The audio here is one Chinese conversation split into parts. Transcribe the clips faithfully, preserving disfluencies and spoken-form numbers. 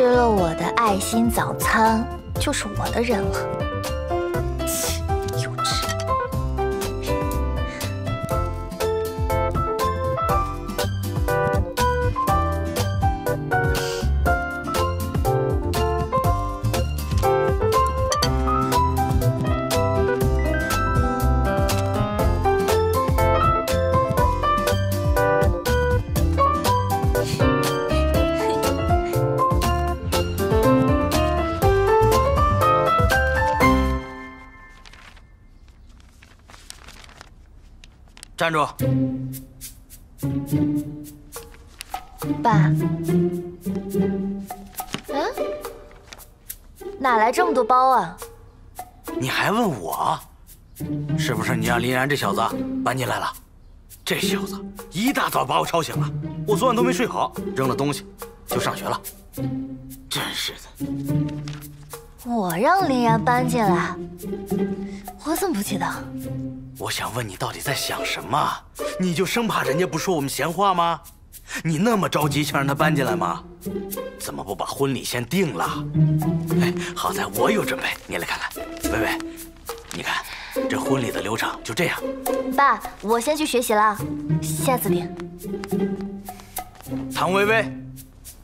吃了我的爱心早餐，就是我的人了。幼稚。站住！爸，嗯，哪来这么多包啊？你还问我？是不是你让林然这小子搬进来了？这小子一大早把我吵醒了，我昨晚都没睡好，扔了东西就上学了，真是的。我让林然搬进来，我怎么不记得？ 我想问你到底在想什么？你就生怕人家不说我们闲话吗？你那么着急想让他搬进来吗？怎么不把婚礼先定了？哎，好在我有准备，你来看看。薇薇，你看这婚礼的流程就这样。爸，我先去学习了，下次定。唐薇薇，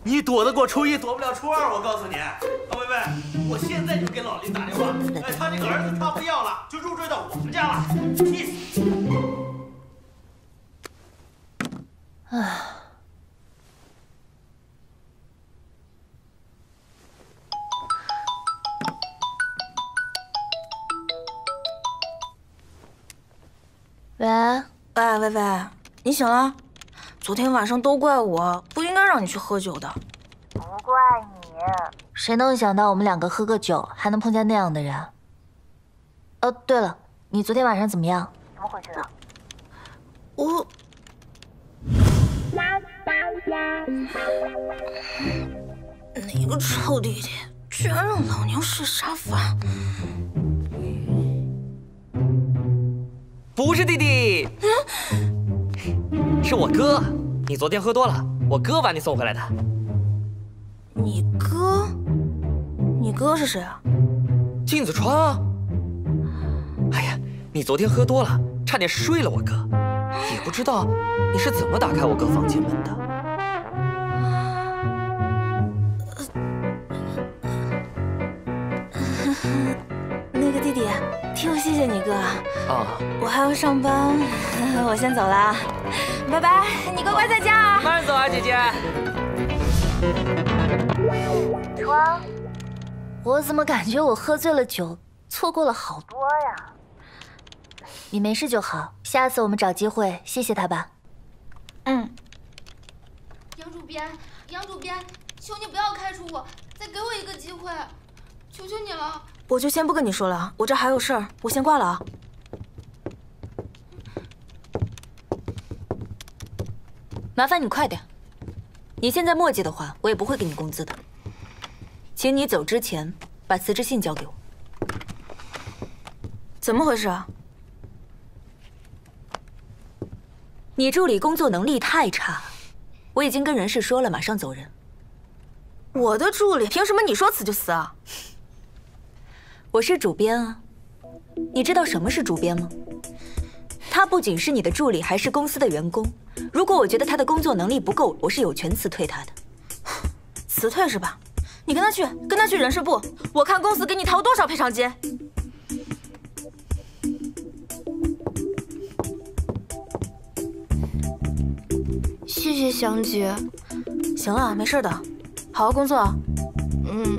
你躲得过初一，躲不了初二，我告诉你。唐薇薇。 我现在就给老林打电话，哎，他这个儿子他不要了，就入赘到我们家了。你，啊，喂，喂喂喂，你醒了？昨天晚上都怪我，不应该让你去喝酒的。不怪你。 谁能想到我们两个喝个酒还能碰见那样的人？哦，对了，你昨天晚上怎么样？怎么回事啊？我，你个臭弟弟，居然让老娘睡沙发！不是弟弟，嗯、是我哥。你昨天喝多了，我哥把你送回来的。你哥？ 你哥是谁啊？靳子川啊！哎呀，你昨天喝多了，差点睡了我哥，也不知道你是怎么打开我哥房间门的。那个弟弟，替我谢谢你哥啊！啊，我还要上班，我先走了啊，拜拜！你乖乖在家啊！慢走啊，姐姐。川。 我怎么感觉我喝醉了酒，错过了好多呀？你没事就好，下次我们找机会谢谢他吧。嗯。杨主编，杨主编，求你不要开除我，再给我一个机会，求求你了。我就先不跟你说了，我这还有事儿，我先挂了啊。麻烦你快点，你现在墨迹的话，我也不会给你工资的。 请你走之前把辞职信交给我。怎么回事啊？你助理工作能力太差了，我已经跟人事说了，马上走人。我的助理凭什么你说辞就辞啊？我是主编啊，你知道什么是主编吗？他不仅是你的助理，还是公司的员工。如果我觉得他的工作能力不够，我是有权辞退他的。辞退是吧？ 你跟他去，跟他去人事部，我看公司给你掏多少赔偿金。谢谢祥姐。行了，没事的，好好工作。嗯。